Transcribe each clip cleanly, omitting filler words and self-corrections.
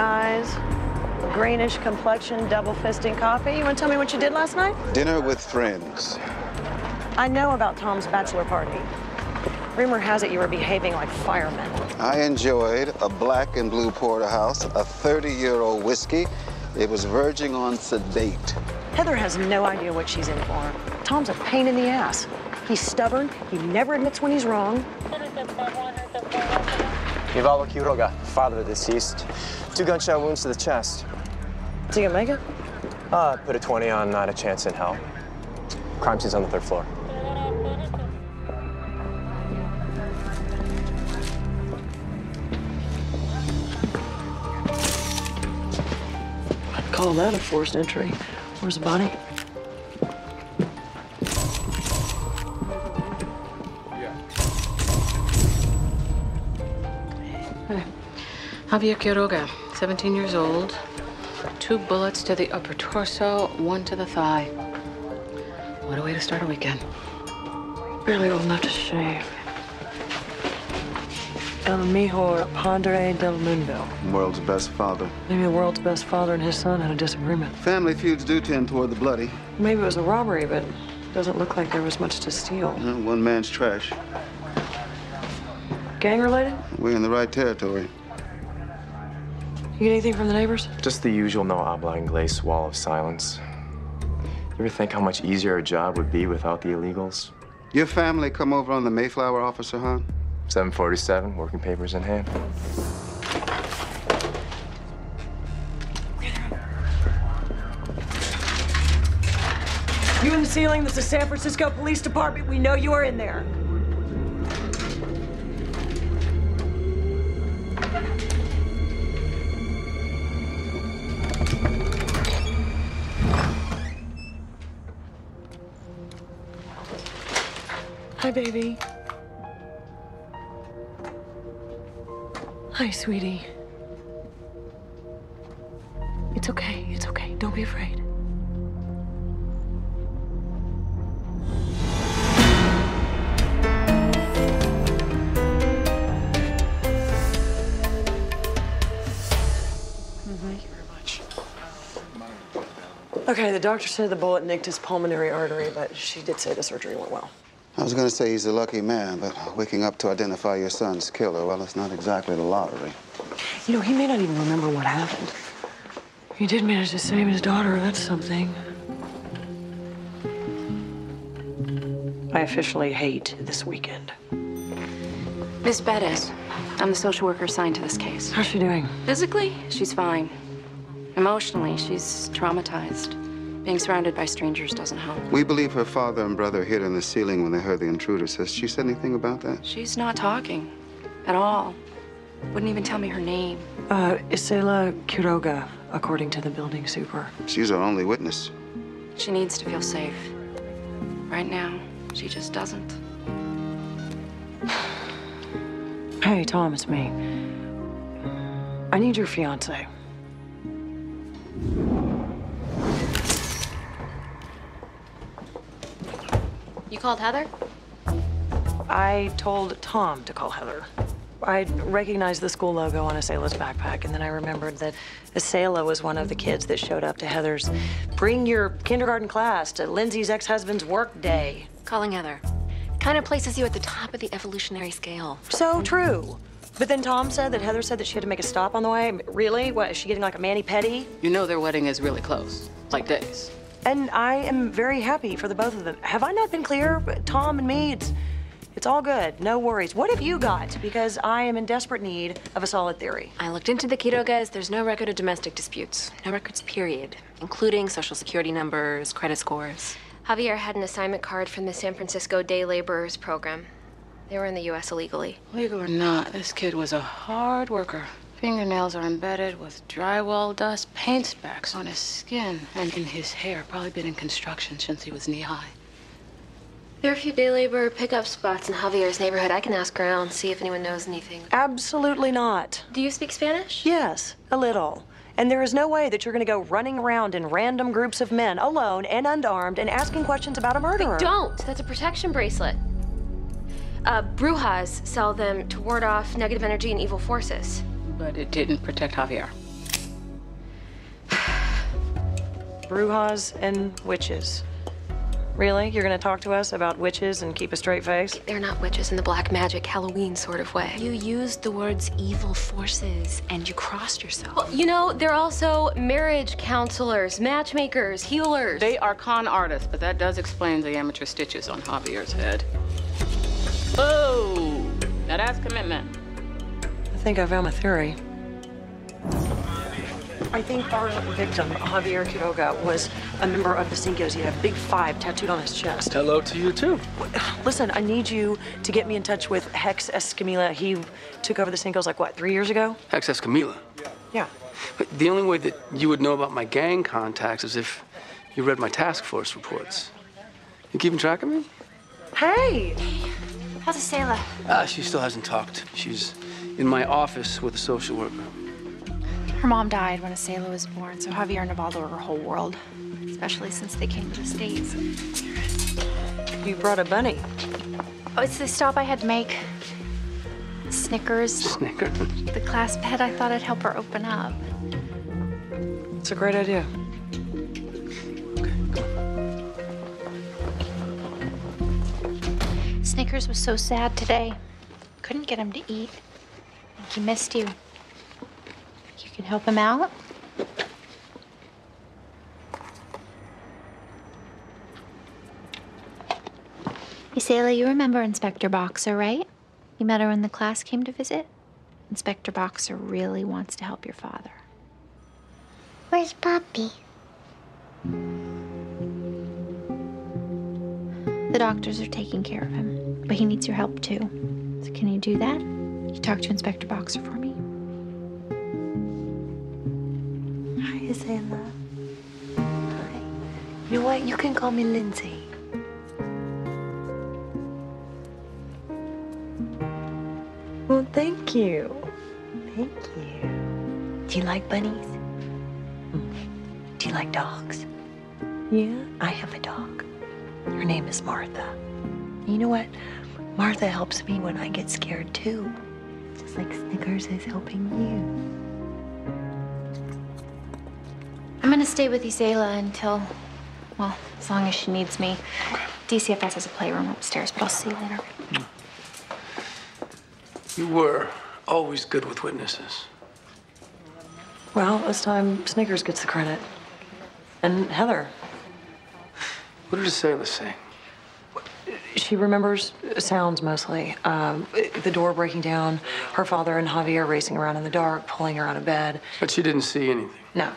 eyes, greenish complexion, double fisting coffee. You want to tell me what you did last night? Dinner with friends. I know about Tom's bachelor party. Rumor has it you were behaving like firemen. I enjoyed a black and blue porterhouse, a 30-year-old whiskey. It was verging on sedate. Heather has no idea what she's in for. Tom's a pain in the ass. He's stubborn. He never admits when he's wrong. Nivaldo Quiroga, father of the deceased. 2 gunshot wounds to the chest. Did you make it? Put a 20 on, not a chance in hell. Crime scene's on the 3rd floor. I'd call that a forced entry. Where's the body? Javier Quiroga, 17 years old, 2 bullets to the upper torso, 1 to the thigh. What a way to start a weekend. Barely old enough to shave. El mejor padre del mundo. World's best father. Maybe the world's best father and his son had a disagreement. Family feuds do tend toward the bloody. Maybe it was a robbery, but it doesn't look like there was much to steal. One man's trash. Gang related? We're in the right territory. You get anything from the neighbors? Just the usual no oblong glaze wall of silence. You ever think how much easier our job would be without the illegals? Your family come over on the Mayflower, Officer Hunt? 747, working papers in hand. You in the ceiling, that's the San Francisco Police Department. We know you are in there. Hi, baby. Hi, sweetie. It's okay. It's okay. Don't be afraid. Thank you very much. Okay, the doctor said the bullet nicked his pulmonary artery, but she did say the surgery went well. I was gonna say he's a lucky man, but waking up to identify your son's killer, well, it's not exactly the lottery. You know, he may not even remember what happened. He did manage to save his daughter, that's something. I officially hate this weekend. Miss Bettis, I'm the social worker assigned to this case. How's she doing? Physically, she's fine. Emotionally, she's traumatized. Being surrounded by strangers doesn't help. We believe her father and brother hid in the ceiling when they heard the intruders. Has she said anything about that? She's not talking at all. Wouldn't even tell me her name. Isela Quiroga, according to the building super. She's our only witness. She needs to feel safe. Right now, she just doesn't. Hey, Tom, it's me. I need your fiance. You called Heather? I told Tom to call Heather. I recognized the school logo on Isela's backpack, and then I remembered that Isela was one of the kids that showed up to Heather's bring your kindergarten class to Lindsay's ex-husband's work day. Calling Heather kind of places you at the top of the evolutionary scale. So true. But then Tom said that Heather said that she had to make a stop on the way. Really? What, is she getting like a mani-pedi? You know their wedding is really close, like days. And I am very happy for the both of them. Have I not been clear? Tom and me, it's all good. No worries. What have you got? Because I am in desperate need of a solid theory. I looked into the Quirogas. There's no record of domestic disputes. No records, period. Including social security numbers, credit scores. Javier had an assignment card from the San Francisco Day Laborers program. They were in the U.S. illegally. Legal or not, this kid was a hard worker. Fingernails are embedded with drywall dust, paint specks on his skin, and in his hair. Probably been in construction since he was knee-high. There are a few day labor pickup spots in Javier's neighborhood. I can ask around, see if anyone knows anything. Absolutely not. Do you speak Spanish? Yes, a little. And there is no way that you're going to go running around in random groups of men, alone and unarmed, and asking questions about a murderer. But don't! That's a protection bracelet. Brujas sell them to ward off negative energy and evil forces. But it didn't protect Javier. brujas, and witches. Really? You're gonna talk to us about witches and keep a straight face? They're not witches in the black magic Halloween sort of way. You used the words evil forces and you crossed yourself. Well, you know, they're also marriage counselors, matchmakers, healers. They are con artists, but that does explain the amateur stitches on Javier's head. Oh, now that's commitment. I think I found my theory. I think our victim, Javier Quiroga, was a member of the Cinco's. He had a big 5 tattooed on his chest. Hello to you, too. Listen, I need you to get me in touch with Hex Escamilla. He took over the Cinco's, like, what, 3 years ago? Hex Escamilla? Yeah. But the only way that you would know about my gang contacts is if you read my task force reports. You keeping track of me? Hey! How's Isela? She still hasn't talked. She's in my office with a social worker. Her mom died when Isela was born, so Javier and Nivaldo are her whole world, especially since they came to the States. You brought a bunny. Oh, it's the stop I had to make. Snickers. Snickers? The class pet, I thought I'd help her open up. It's a great idea. Okay, come on. Snickers was so sad today. Couldn't get him to eat. I think he missed you. Can help him out. Isela, you remember Inspector Boxer, right? You met her when the class came to visit? Inspector Boxer really wants to help your father. Where's Poppy? The doctors are taking care of him, but he needs your help too. So can you do that? Can you talk to Inspector Boxer for me? Isela. Hi. You know what? You can call me Lindsay. Well, thank you. Thank you. Do you like bunnies? Mm. Do you like dogs? Yeah. I have a dog. Her name is Martha. You know what? Martha helps me when I get scared, too. Just like Snickers is helping you. I'm gonna stay with Isela until, well, as long as she needs me. DCFS has a playroom upstairs, but I'll see you later. You were always good with witnesses. Well, this time Snickers gets the credit. And Heather. What did Isela say? She remembers sounds mostly. The door breaking down, her father and Javier racing around in the dark, pulling her out of bed. But she didn't see anything? No.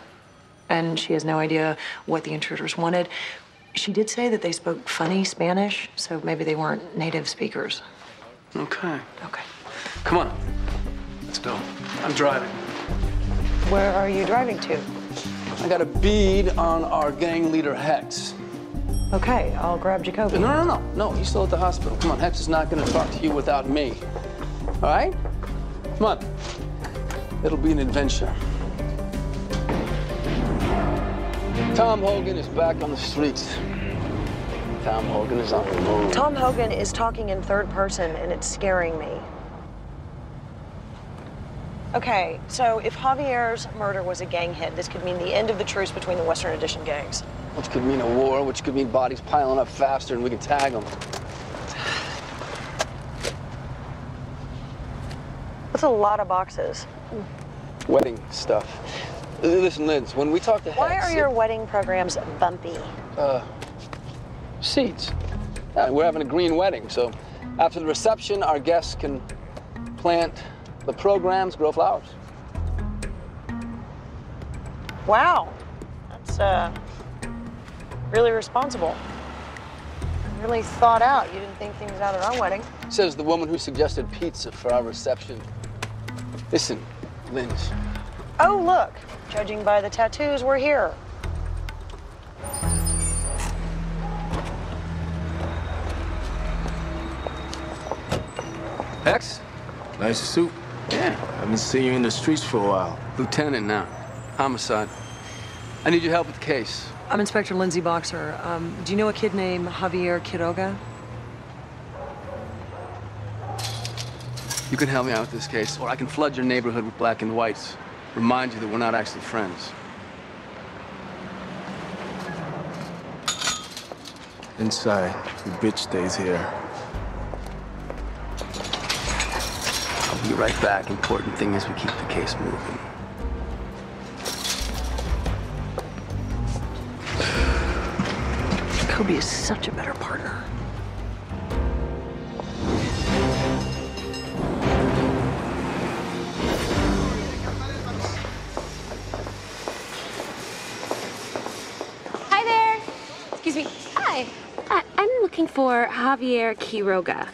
And she has no idea what the intruders wanted. She did say that they spoke funny Spanish, so maybe they weren't native speakers. Okay. Okay. Come on. Let's go. I'm driving. Where are you driving to? I got a bead on our gang leader, Hex. Okay, I'll grab Jacoby. No. He's still at the hospital. Come on, Hex is not going to talk to you without me. All right? Come on. It'll be an adventure. Tom Hogan is back on the streets. Tom Hogan is on the move. Tom Hogan is talking in third person, and it's scaring me. Okay, so if Javier's murder was a gang hit, this could mean the end of the truce between the Western Addition gangs. Which could mean a war, which could mean bodies piling up faster, and we can tag them. That's a lot of boxes. Wedding stuff. Listen, Linz, when we talk to Hex... Why are your wedding programs bumpy? Seats. Yeah, we're having a green wedding, so after the reception, our guests can plant the programs, grow flowers. Wow. That's really responsible. Really thought out. You didn't think things out at our wedding. Says the woman who suggested pizza for our reception. Listen, Linz. Oh, look. Judging by the tattoos, we're here. Hex? Nice suit. Yeah. I haven't seen you in the streets for a while. Lieutenant now. Homicide. I need your help with the case. I'm Inspector Lindsay Boxer. Do you know a kid named Javier Quiroga? You can help me out with this case, or I can flood your neighborhood with black and whites. Remind you that we're not actually friends. Inside. Your bitch stays here. I'll be right back. Important thing is we keep the case moving. Kobe is such a better partner. For Javier Quiroga.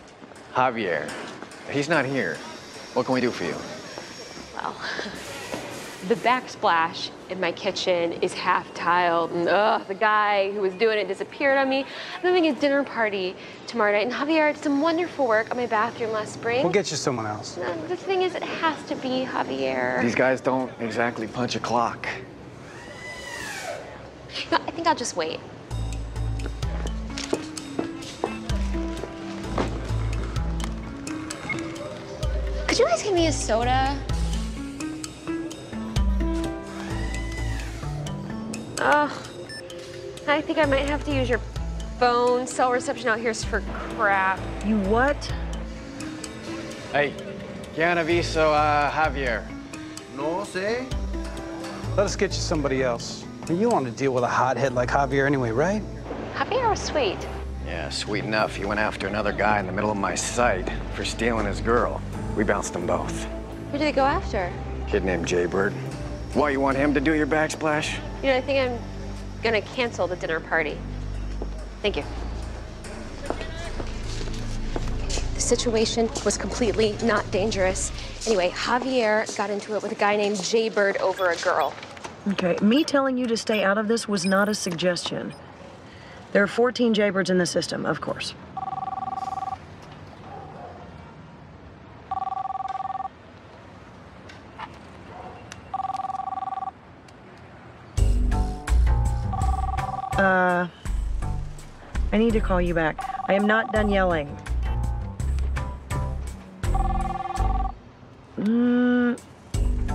Javier? He's not here. What can we do for you? Well, the backsplash in my kitchen is half tiled, and the guy who was doing it disappeared on me. I'm having a dinner party tomorrow night, and Javier did some wonderful work on my bathroom last spring. We'll get you someone else. No, the thing is, it has to be Javier. These guys don't exactly punch a clock. No, I think I'll just wait. Could you guys give me a soda? Oh, I think I might have to use your phone. Cell reception out here is for crap. You what? Hey, ¿quién aviso a Javier? No sé. Let us get you somebody else. I mean, you don't want to deal with a hothead like Javier anyway, right? Javier was sweet. Yeah, sweet enough. He went after another guy in the middle of my sight for stealing his girl. We bounced them both. Who did they go after? Kid named Jaybird. Why, you want him to do your backsplash? You know, I think I'm gonna cancel the dinner party. Thank you. The situation was completely not dangerous. Anyway, Javier got into it with a guy named Jaybird over a girl. Okay, me telling you to stay out of this was not a suggestion. There are 14 Jaybirds in the system, of course. I need to call you back. I am not done yelling.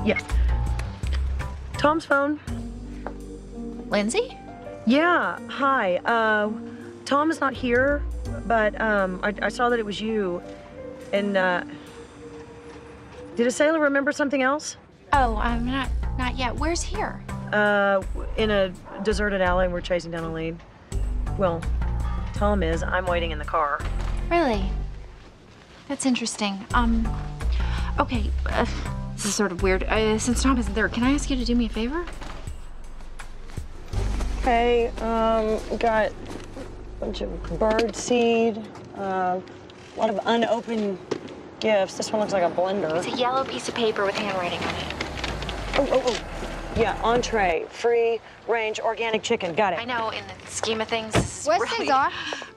Yeah. Tom's phone. Lindsay? Yeah, hi. Tom is not here, but I saw that it was you. And did Isela remember something else? Oh, I'm not yet. Where's here? In a deserted alley, we're chasing down a lead. Well, Tom is. I'm waiting in the car. Really? That's interesting. Okay, this is sort of weird. Since Tom isn't there, can I ask you to do me a favor? Okay, got a bunch of bird seed, a lot of unopened gifts. This one looks like a blender. It's a yellow piece of paper with handwriting on it. Oh. Yeah, entree, free-range organic chicken. Got it. I know, in the scheme of things, this is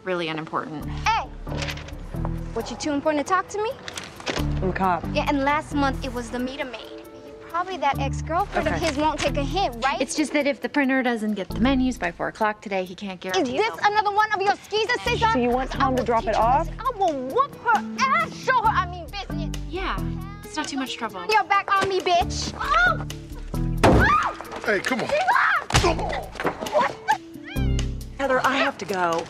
really unimportant. Hey! What, you too important to talk to me? I'm a cop. Yeah, and last month it was the meter maid. Probably that ex-girlfriend of his won't take a hint, right? It's just that if the printer doesn't get the menus by 4 o'clock today, he can't guarantee it. Is this another one of your skis that says on? So you want Tom to drop it off? I will whoop her ass, show her I mean business. Yeah, it's not too much trouble. You're back on me, bitch. Oh! Hey, come on. Come on. What the? Heather, I have to go.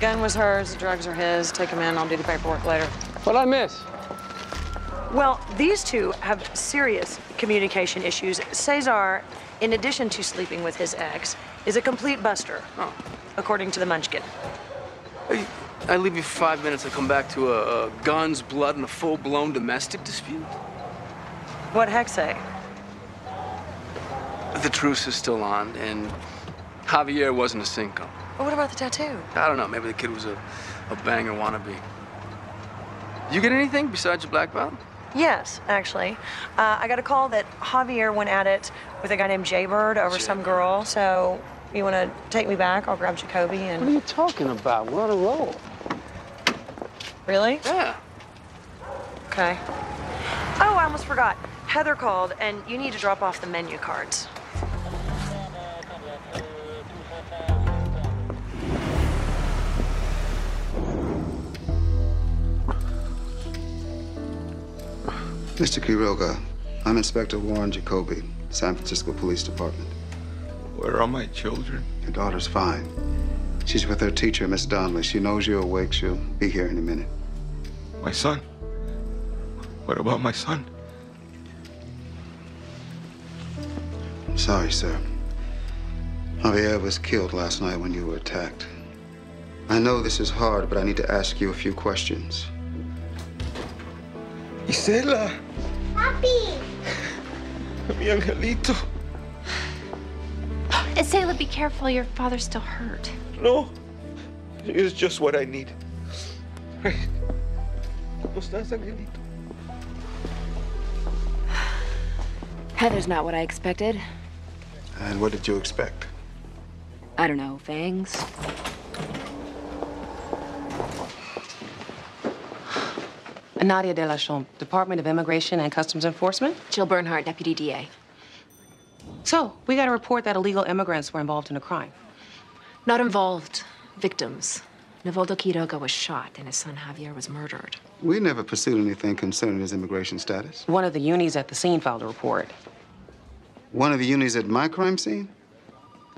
Gun was hers, the drugs are his. Take him in, I'll do the paperwork later. What'd I miss? Well, these two have serious communication issues. Cesar, in addition to sleeping with his ex, is a complete buster, according to the munchkin. I leave you 5 minutes to come back to a guns, blood, and a full-blown domestic dispute? What'd Hex say? The truce is still on, and Javier wasn't a Cinco. Well, what about the tattoo? I don't know. Maybe the kid was a banger wannabe. You get anything besides your black belt? Yes, actually. I got a call that Javier went at it with a guy named Jaybird over some girl. So you want to take me back? I'll grab Jacoby and... What are you talking about? We're on a roll. Really? Yeah. Okay. Oh, I almost forgot. Heather called, and you need to drop off the menu cards. Mr. Quiroga, I'm Inspector Warren Jacoby, San Francisco Police Department. Where are my children? Your daughter's fine. She's with her teacher, Miss Donnelly. She knows you're awake. She'll be here in a minute. My son? What about my son? I'm sorry, sir. Javier was killed last night when you were attacked. I know this is hard, but I need to ask you a few questions. Isela! Papi! Mi angelito! Isela, be careful. Your father's still hurt. No. It's just what I need. ¿Cómo estás, angelito? Heather's not what I expected. And what did you expect? I don't know. Fangs? Nadia de la Chon, Department of Immigration and Customs Enforcement. Jill Bernhardt, Deputy DA. So, we got a report that illegal immigrants were involved in a crime. Not involved. Victims. Nivaldo Quiroga was shot and his son Javier was murdered. We never pursued anything concerning his immigration status. One of the unis at the scene filed a report. One of the unis at my crime scene?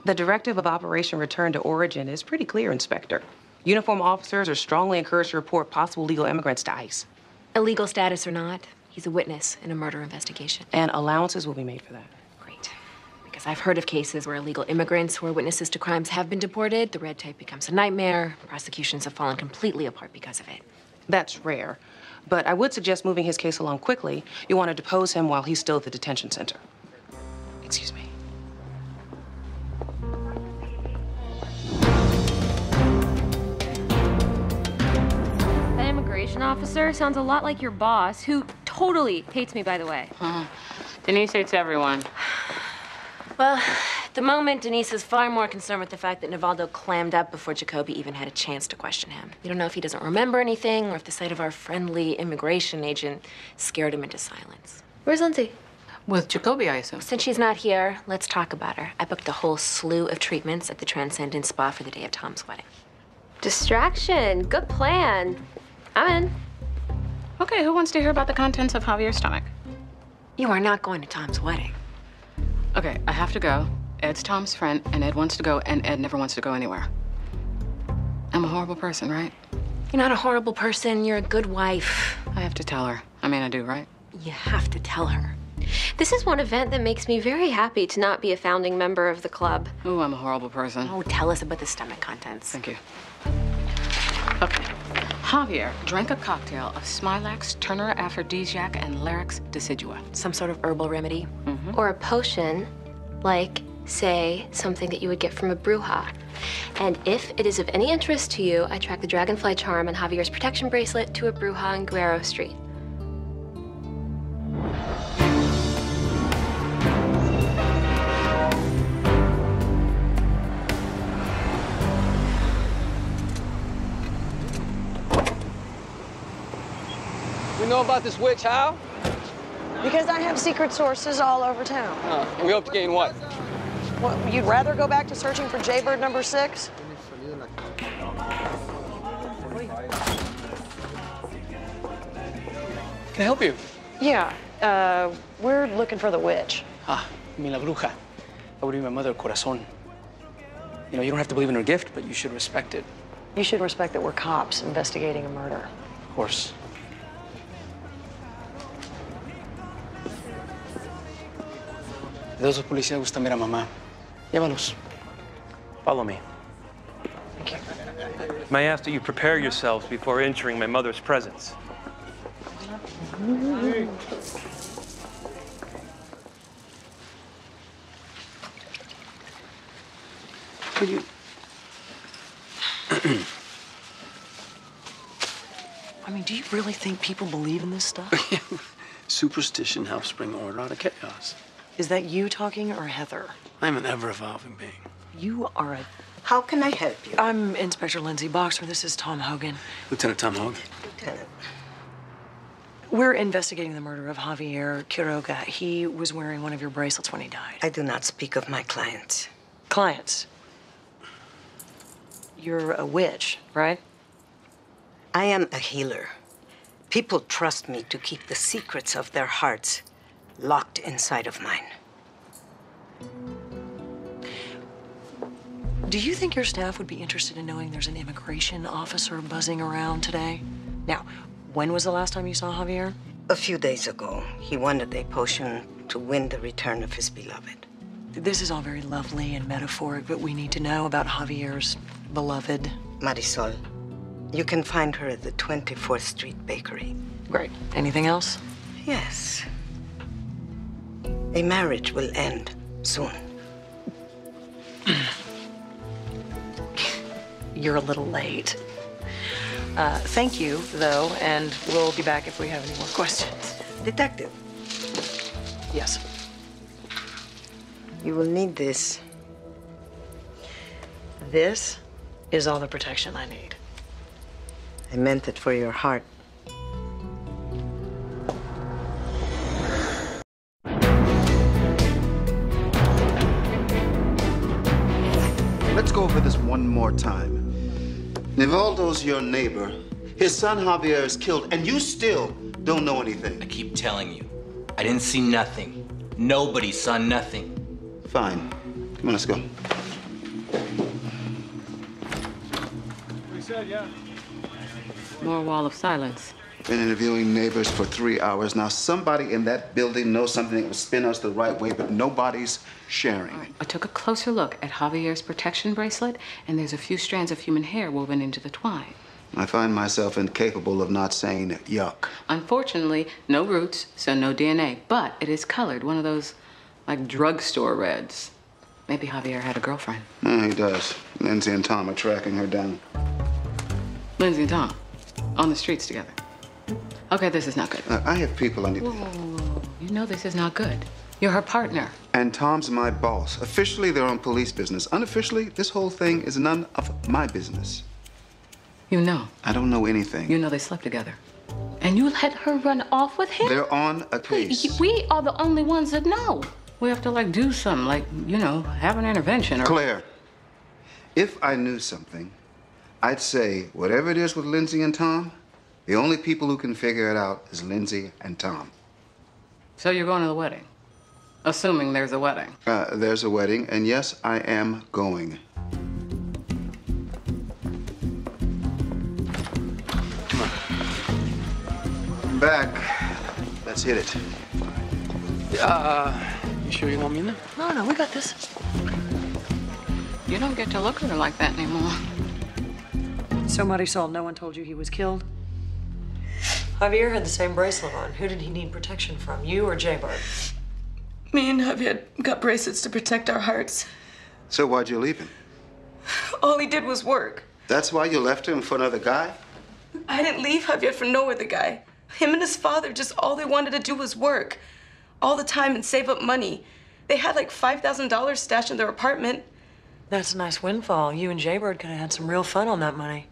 The directive of Operation Return to Origin is pretty clear, Inspector. Uniformed officers are strongly encouraged to report possible illegal immigrants to ICE. Illegal status or not, he's a witness in a murder investigation. And allowances will be made for that. Great. Because I've heard of cases where illegal immigrants who are witnesses to crimes have been deported. The red tape becomes a nightmare. Prosecutions have fallen completely apart because of it. That's rare. But I would suggest moving his case along quickly. You want to depose him while he's still at the detention center. Excuse me. Officer sounds a lot like your boss, who totally hates me, by the way. Denise hates everyone. Well, at the moment, Denise is far more concerned with the fact that Nivaldo clammed up before Jacoby even had a chance to question him. We don't know if he doesn't remember anything or if the sight of our friendly immigration agent scared him into silence. Where's Lindsay? With Jacoby, I assume. Since she's not here, let's talk about her. I booked a whole slew of treatments at the Transcendent Spa for the day of Tom's wedding. Distraction. Good plan. I'm in. Okay, who wants to hear about the contents of Javier's stomach? You are not going to Tom's wedding. Okay, I have to go. Ed's Tom's friend, and Ed wants to go, and Ed never wants to go anywhere. I'm a horrible person, right? You're not a horrible person. You're a good wife. I have to tell her. I mean, I do, right? You have to tell her. This is one event that makes me very happy to not be a founding member of the club. Ooh, I'm a horrible person. Oh, tell us about the stomach contents. Thank you. Okay. Javier drank a cocktail of Smilax, Turner aphrodisiac, and Larix decidua. Some sort of herbal remedy? Mm-hmm. Or a potion, like, say, something that you would get from a bruja. And if it is of any interest to you, I track the dragonfly charm and Javier's protection bracelet to a bruja in Guero Street. Know about this witch, how? Because I have secret sources all over town. And we hope to gain what? Well, you'd rather go back to searching for Jaybird number 6? Can I help you? Yeah, we're looking for the witch. Ah, mi la bruja. That would be my mother, Corazon. You know, you don't have to believe in her gift, but you should respect it. You should respect that we're cops investigating a murder. Of course. Those policías gustan ver a mamá. Llévalos. Follow me. Thank you. May I ask that you prepare yourselves before entering my mother's presence? Could you... I mean, do you really think people believe in this stuff? Superstition helps bring order out of chaos. Is that you talking or Heather? I'm an ever-evolving being. You are a... How can I help you? I'm Inspector Lindsay Boxer. This is Tom Hogan. Lieutenant Tom Hogan. Lieutenant. We're investigating the murder of Javier Quiroga. He was wearing one of your bracelets when he died. I do not speak of my clients. Clients? You're a witch, right? I am a healer. People trust me to keep the secrets of their hearts locked inside of mine. Do you think your staff would be interested in knowing there's an immigration officer buzzing around today? Now, when was the last time you saw Javier? A few days ago. He wanted a potion to win the return of his beloved. This is all very lovely and metaphoric, but we need to know about Javier's beloved. Marisol. You can find her at the 24th Street Bakery. Great. Anything else? Yes. A marriage will end soon. You're a little late. Thank you, though, and we'll be back if we have any more questions. Detective. Yes. You will need this. This is all the protection I need. I meant it for your heart. Let's go over this one more time. Nivaldo's your neighbor. His son Javier is killed, and you still don't know anything. I keep telling you, I didn't see nothing. Nobody saw nothing. Fine. Come on, let's go. We said, yeah. More wall of silence. Been interviewing neighbors for 3 hours. Now, somebody in that building knows something that will spin us the right way, but nobody's sharing. Right. I took a closer look at Javier's protection bracelet, and there's a few strands of human hair woven into the twine. I find myself incapable of not saying yuck. Unfortunately, no roots, so no DNA, but it is colored. One of those, like, drugstore reds. Maybe Javier had a girlfriend. Yeah, he does. Lindsay and Tom are tracking her down. Lindsay and Tom? On the streets together? Okay, this is not good. I have people I need to help. You know this is not good. You're her partner. And Tom's my boss. Officially, they're on police business. Unofficially, this whole thing is none of my business. You know. I don't know anything. You know they slept together. And you let her run off with him? They're on a case. We are the only ones that know. We have to, like, do something, like, you know, have an intervention or... Claire, if I knew something, I'd say whatever it is with Lindsay and Tom, the only people who can figure it out is Lindsay and Tom. So you're going to the wedding? Assuming there's a wedding. There's a wedding, and yes, I am going. Come on. I'm back. Let's hit it. You sure you want me now? No, no, we got this. You don't get to look at her like that anymore. So Marisol, no one told you he was killed? Javier had the same bracelet on. Who did he need protection from, you or Jaybird? Me and Javier got bracelets to protect our hearts. So why'd you leave him? All he did was work. That's why you left him for another guy? I didn't leave Javier for no other guy. Him and his father, just all they wanted to do was work. All the time and save up money. They had like $5,000 stashed in their apartment. That's a nice windfall. You and Jaybird could have had some real fun on that money.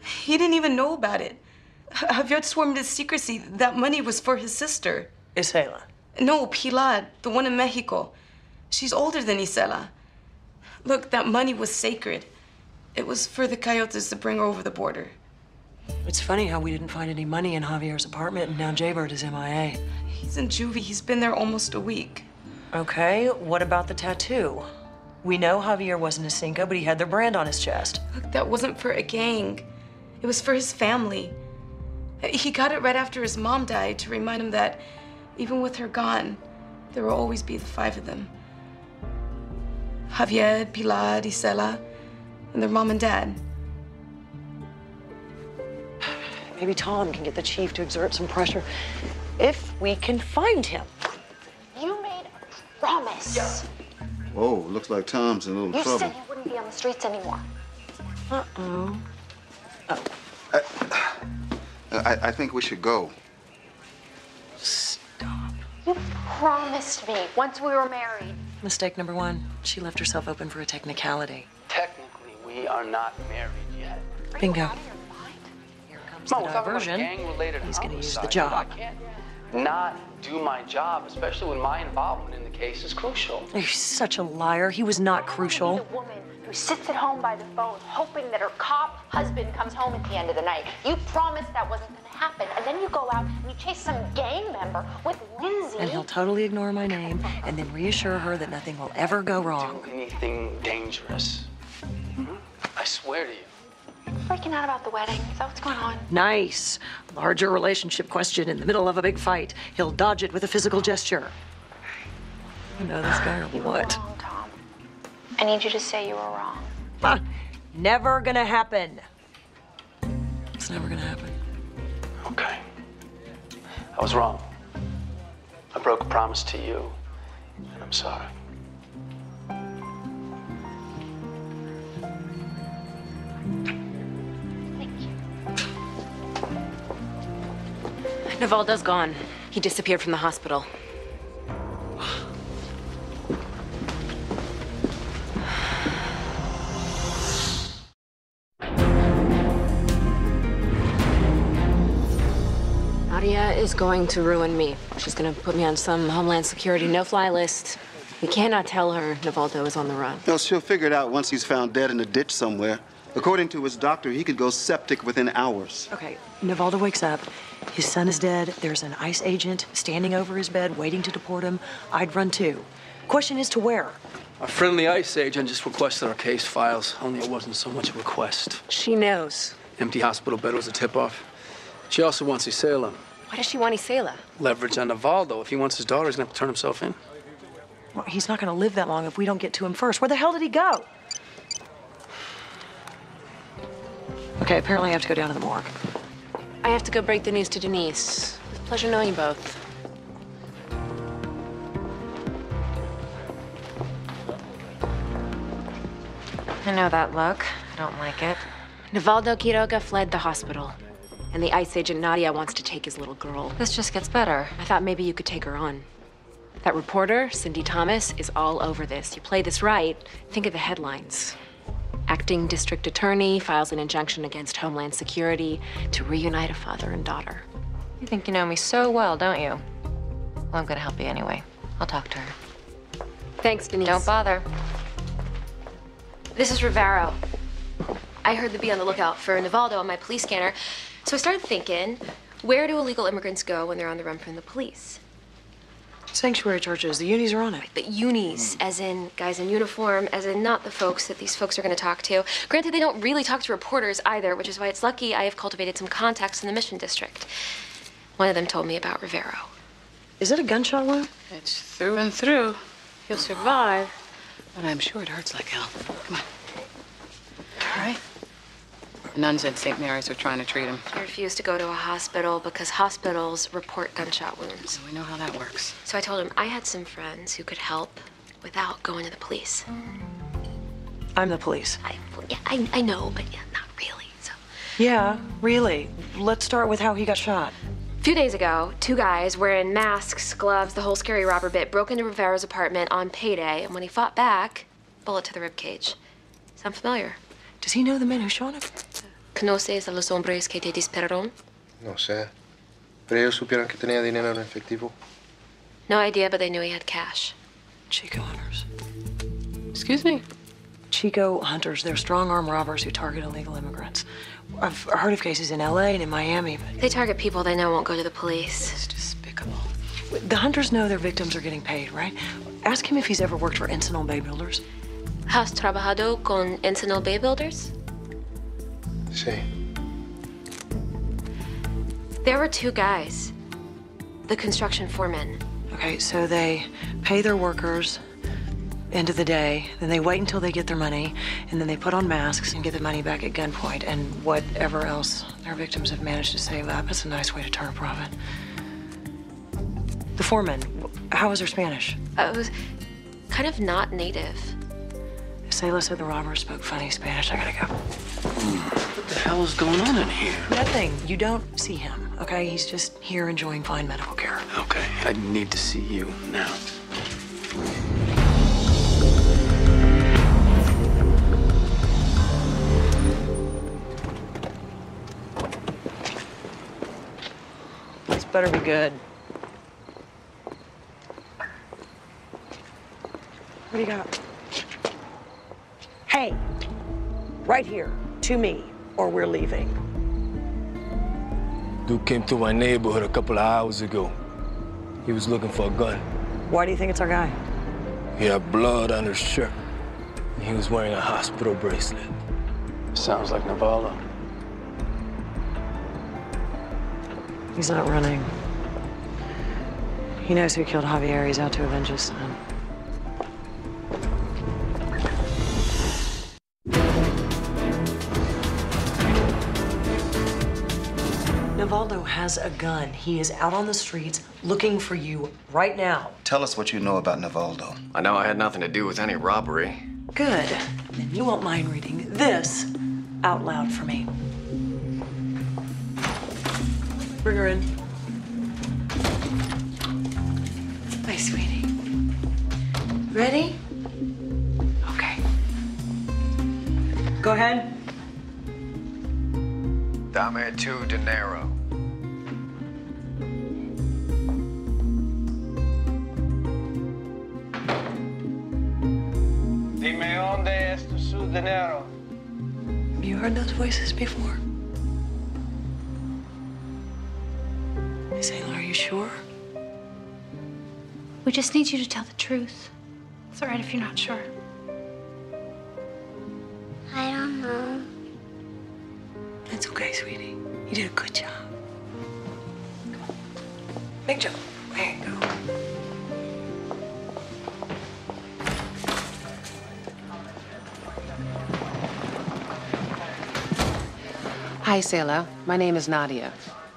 He didn't even know about it. Javier swore me to secrecy. That money was for his sister. Isela? No, Pilar, the one in Mexico. She's older than Isela. Look, that money was sacred. It was for the coyotes to bring her over the border. It's funny how we didn't find any money in Javier's apartment, and now Jaybird is MIA. He's in juvie. He's been there almost a week. Okay, what about the tattoo? We know Javier wasn't a Cinco, but he had their brand on his chest. Look, that wasn't for a gang. It was for his family. He got it right after his mom died to remind him that even with her gone, there will always be the five of them. Javier, Pilar, Isela, and their mom and dad. Maybe Tom can get the chief to exert some pressure if we can find him. You made a promise. Yeah. Whoa, looks like Tom's in a little trouble. You said you wouldn't be on the streets anymore. Uh-oh. Oh. I think we should go. Stop. You promised me once we were married. Mistake number one, she left herself open for a technicality. Technically, we are not married yet. Bingo. Are you out of your mind? Here comes the diversion. He's going to use the job. I can't not do my job, especially when my involvement in the case is crucial. You're such a liar. He was not crucial. Who sits at home by the phone hoping that her cop husband comes home at the end of the night. You promised that wasn't going to happen, and then you go out and you chase some gang member with Lindsay. And he'll totally ignore my name and then reassure her that nothing will ever go wrong. Do anything dangerous. Mm-hmm. I swear to you. Freaking out about the wedding. Is that what's going on? Nice. Larger relationship question in the middle of a big fight. He'll dodge it with a physical gesture. You know this guy or what? You were wrong, Tom. I need you to say you were wrong. Never gonna happen. It's never gonna happen. Okay. I was wrong. I broke a promise to you, and I'm sorry. Nivaldo's gone. He disappeared from the hospital. Nadia is going to ruin me. She's going to put me on some Homeland Security no-fly list. We cannot tell her Nivaldo is on the run. No, she'll figure it out once he's found dead in a ditch somewhere. According to his doctor, he could go septic within hours. Okay, Nivaldo wakes up. His son is dead. There's an ICE agent standing over his bed waiting to deport him. I'd run too. Question is to where? Our friendly ICE agent just requested our case files, only it wasn't so much a request. She knows. Empty hospital bed was a tip-off. She also wants Isela. Why does she want Isela? Leverage on Nivaldo. If he wants his daughter, he's gonna have to turn himself in. Well, he's not gonna live that long if we don't get to him first. Where the hell did he go? Okay, apparently I have to go down to the morgue. I have to go break the news to Denise. It was a pleasure knowing you both. I know that look. I don't like it. Nivaldo Quiroga fled the hospital. And the ICE agent Nadia wants to take his little girl. This just gets better. I thought maybe you could take her on. That reporter, Cindy Thomas, is all over this. You play this right, think of the headlines. Acting district attorney files an injunction against Homeland Security to reunite a father and daughter. You think you know me so well, don't you? Well, I'm gonna help you anyway. I'll talk to her. Thanks, Denise. Don't bother. This is Rivero. I heard the be on the lookout for Nivaldo on my police scanner, so I started thinking, where do illegal immigrants go when they're on the run from the police? Sanctuary churches, the unis are on it. Right, but unis, as in guys in uniform, as in not the folks that these folks are going to talk to. Granted, they don't really talk to reporters either, which is why it's lucky I have cultivated some contacts in the Mission District. One of them told me about Rivero. Is it a gunshot wound? It's through and through. He'll survive, but I'm sure it hurts like hell. Come on. All right. Nuns at St. Mary's are trying to treat him. He refused to go to a hospital because hospitals report gunshot wounds. So we know how that works. So I told him I had some friends who could help without going to the police. I'm the police. I know, but yeah, not really, so. Yeah, really. Let's start with how he got shot. A few days ago, two guys wearing masks, gloves, the whole scary robber bit, broke into Rivero's apartment on payday, and when he fought back, bullet to the ribcage. Sound familiar? Does he know the men who shot him? ¿Conoces a los hombres que te dispararon? No sé. Pero ellos supieron que tenía dinero en efectivo. No idea, but they knew he had cash. Chico Hunters. Excuse me? Chico Hunters. They're strong-arm robbers who target illegal immigrants. I've heard of cases in L.A. and in Miami, but... They target people they know won't go to the police. It's despicable. The Hunters know their victims are getting paid, right? Ask him if he's ever worked for Sentinel Bay Builders. ¿Has trabajado con Sentinel Bay Builders? Sí. There were two guys, the construction foremen. Okay, so they pay their workers end of the day, then they wait until they get their money, and then they put on masks and get the money back at gunpoint and whatever else their victims have managed to save up. That's a nice way to turn a profit. The foreman, how was their Spanish? It was kind of not native. Isela said the robber spoke funny Spanish. I gotta go. What the hell is going on in here? Nothing. You don't see him, okay? He's just here enjoying fine medical care. Okay, I need to see you now. This better be good. What do you got? Hey, right here, to me, or we're leaving. Dude came through my neighborhood a couple of hours ago. He was looking for a gun. Why do you think it's our guy? He had blood on his shirt. He was wearing a hospital bracelet. Sounds like Nivaldo. He's not running. He knows who killed Javier. He's out to avenge his son. Nivaldo has a gun. He is out on the streets looking for you right now. Tell us what you know about Nivaldo. I know I had nothing to do with any robbery. Good. Then you won't mind reading this out loud for me. Bring her in. Hi, sweetie. Ready? Okay. Go ahead. Dame tu dinero. Dime dónde es tu dinero. Have you heard those voices before? Isela, are you sure? We just need you to tell the truth. It's all right if you're not sure. I don't know. That's okay, sweetie. You did a good job. Come on. Big jump. There you go. Hi, Isela. My name is Nadia.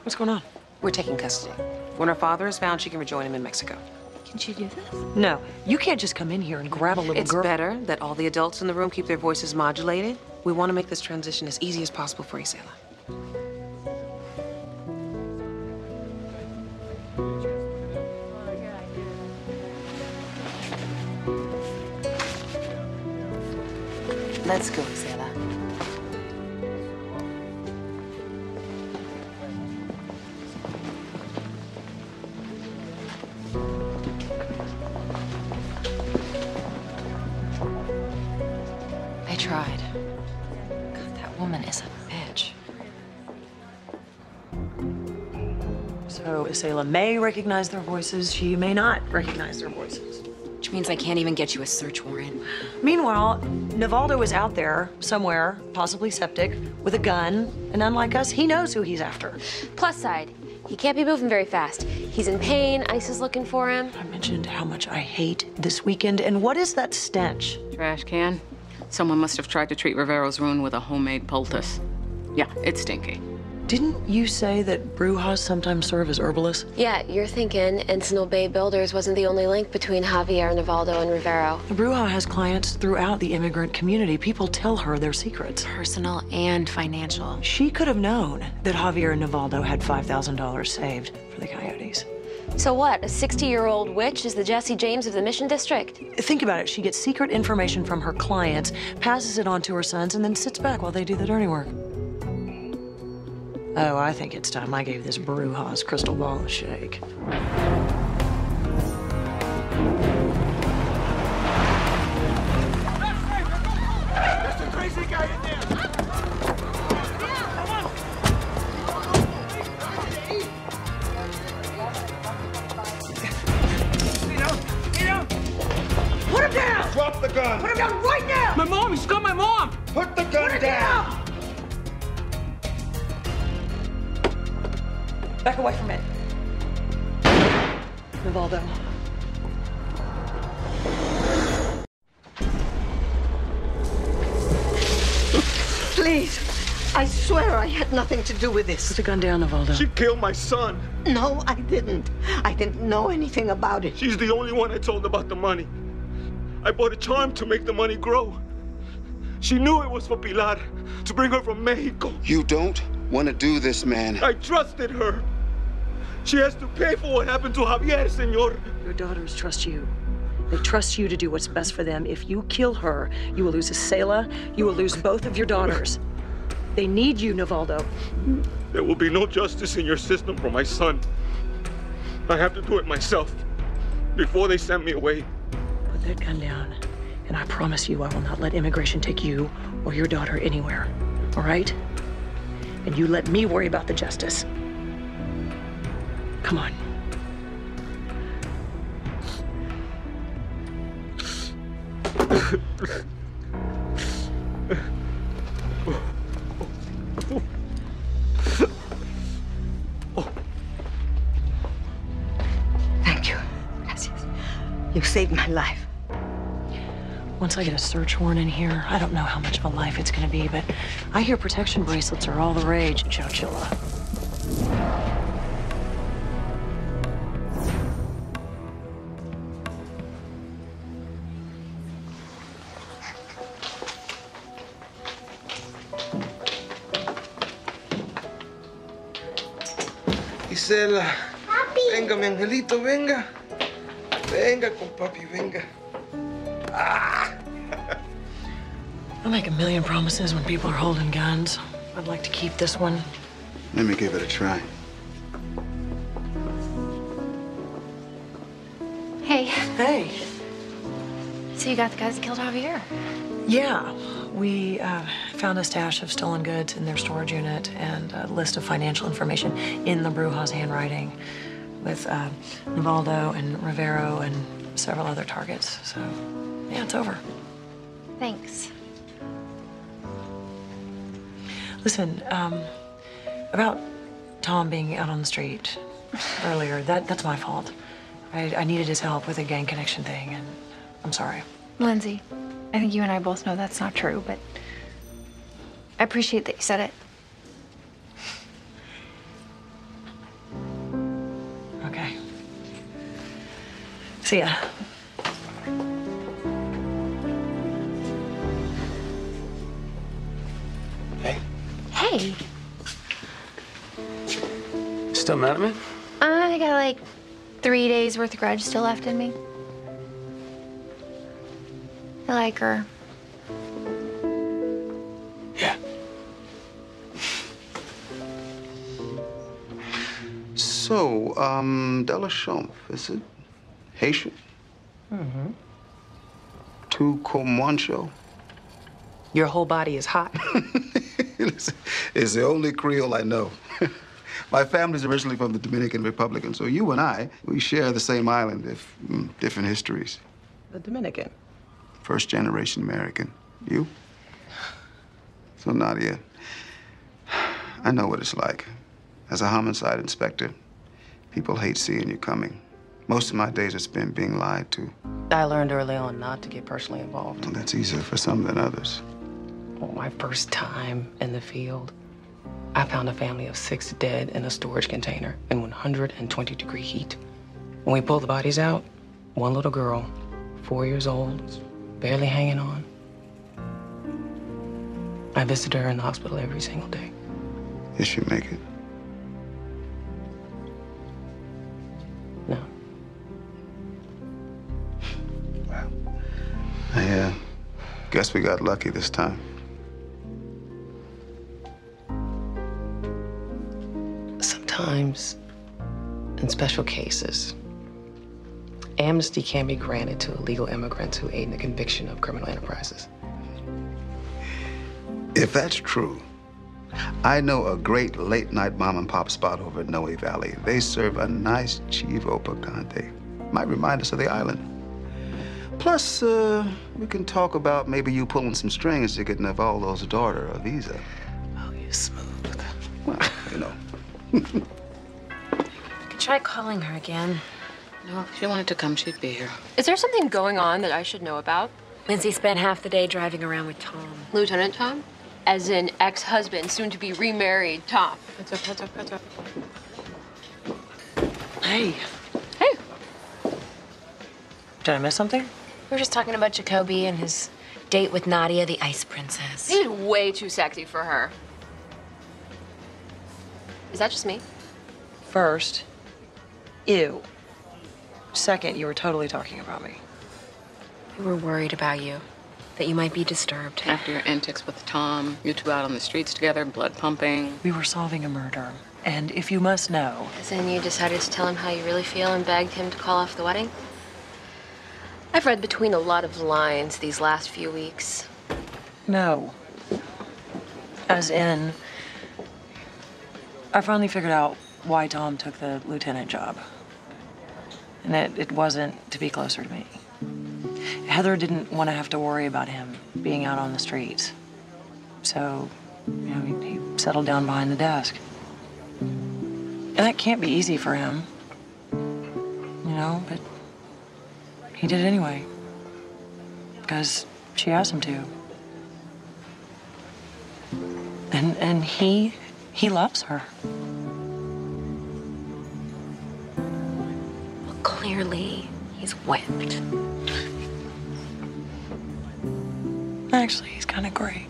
What's going on? We're taking custody. When her father is found, she can rejoin him in Mexico. Can she do this? No. You can't just come in here and grab a little girl. It's better that all the adults in the room keep their voices modulated. We want to make this transition as easy as possible for Isela. Let's go, Isela. I tried. Woman is a bitch. So Isela may recognize their voices. She may not recognize their voices. Which means I can't even get you a search warrant. Meanwhile, Nivaldo is out there somewhere, possibly septic, with a gun. And unlike us, he knows who he's after. Plus side, he can't be moving very fast. He's in pain. Ice is looking for him. I mentioned how much I hate this weekend. And what is that stench? Trash can. Someone must have tried to treat Rivero's wound with a homemade poultice. Yeah, it's stinky. Didn't you say that Brujas sometimes serve as herbalists? Yeah, you're thinking Sentinel Bay Builders wasn't the only link between Javier, Nivaldo, and Rivero. Bruja has clients throughout the immigrant community. People tell her their secrets. Personal and financial. She could have known that Javier and Nivaldo had $5,000 saved for the coyotes. So what, a 60-year-old witch is the Jesse James of the Mission District? Think about it. She gets secret information from her clients, passes it on to her sons, and then sits back while they do the dirty work. Oh, I think it's time I gave this Bruja's crystal ball a shake. There's a crazy guy in there! Drop the gun! Put him down right now! My mom! He's got my mom! Put the gun down! Back away from it. Nivaldo. Please! I swear I had nothing to do with this. Put the gun down, Nivaldo. She killed my son. No, I didn't. I didn't know anything about it. She's the only one I told about the money. I bought a charm to make the money grow. She knew it was for Pilar, to bring her from Mexico. You don't want to do this, man. I trusted her. She has to pay for what happened to Javier, senor. Your daughters trust you. They trust you to do what's best for them. If you kill her, you will lose Isela. You will lose both of your daughters. They need you, Nivaldo. There will be no justice in your system for my son. I have to do it myself, before they send me away. Put that gun down, and I promise you I will not let immigration take you or your daughter anywhere, all right? And you let me worry about the justice. Come on. Thank you. Gracias. You saved my life. Once I get a search warrant in here, I don't know how much of a life it's going to be, but I hear protection bracelets are all the rage in Chowchilla. Isela, papi. Venga, mi angelito, venga. Venga, con papi, venga. Ah. I make a million promises when people are holding guns. I'd like to keep this one. Let me give it a try. Hey. Hey. So you got the guys that killed Javier? Yeah. We found a stash of stolen goods in their storage unit and a list of financial information in the Bruja's handwriting with Nivaldo and Rivero and several other targets. So, yeah, it's over. Thanks. Listen, about Tom being out on the street earlier, that's my fault. I needed his help with a gang connection thing, and I'm sorry. Lindsay. I think you and I both know that's not true, but I appreciate that you said it. Okay. See ya. Hey. Hey. Still mad at me? I got like 3 days worth of grudge still left in me. I like her. Yeah. So, de la Chon, is it Haitian? Mm-hmm. Tu comancho? Your whole body is hot. It's the only Creole I know. My family's originally from the Dominican Republic, and so you and I, we share the same island, if different histories. The Dominican. First-generation American. You? So, Nadia, I know what it's like. As a homicide inspector, people hate seeing you coming. Most of my days it's been being lied to. I learned early on not to get personally involved. Well, that's easier for some than others. Well, my first time in the field, I found a family of 6 dead in a storage container in 120-degree heat. When we pulled the bodies out, one little girl, 4 years old, barely hanging on. I visit her in the hospital every single day. Did she make it? No. Wow. I guess we got lucky this time. Sometimes, in special cases, amnesty can be granted to illegal immigrants who aid in the conviction of criminal enterprises. If that's true, I know a great late-night mom-and-pop spot over in Noe Valley. They serve a nice chivo picante. Might remind us of the island. Plus, we can talk about maybe you pulling some strings to get Nivaldo's daughter a visa. Oh, you're smooth. Well, you know. I could try calling her again. No, if she wanted to come, she'd be here. Is there something going on that I should know about? Lindsay spent half the day driving around with Tom. Lieutenant Tom? As in ex-husband, soon-to-be remarried Tom. That's up. Hey. Hey. Did I miss something? We were just talking about Jacoby and his date with Nadia, the ice princess. He's way too sexy for her. Is that just me? First, ew. Second, you were totally talking about me. We were worried about you, that you might be disturbed. After your antics with Tom, you two out on the streets together, blood pumping. We were solving a murder, and if you must know... Then you decided to tell him how you really feel and begged him to call off the wedding? I've read between a lot of lines these last few weeks. No. As in, I finally figured out why Tom took the lieutenant job. And it wasn't to be closer to me. Heather didn't want to have to worry about him being out on the streets. So, you know, he settled down behind the desk. And that can't be easy for him, you know, but he did it anyway. Because she asked him to. And he loves her. Well, clearly, he's whipped. Actually, he's kind of great.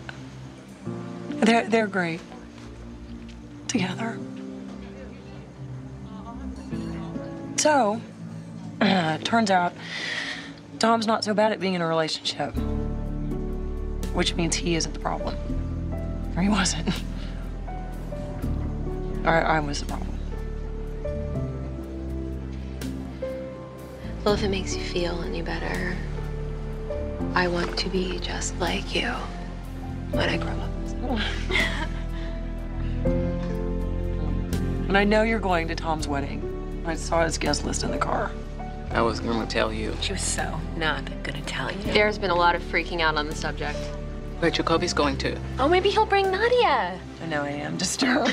They're great. Together. So, turns out, Tom's not so bad at being in a relationship. Which means he isn't the problem. Or he wasn't. Or I was the problem. Well, if it makes you feel any better, I want to be just like you when I grow up. And I know you're going to Tom's wedding. I saw his guest list in the car. I wasn't going to tell you. She was so not going to tell you. There's been a lot of freaking out on the subject. But Jacoby's going too. Oh, maybe he'll bring Nadia. I know I am disturbed.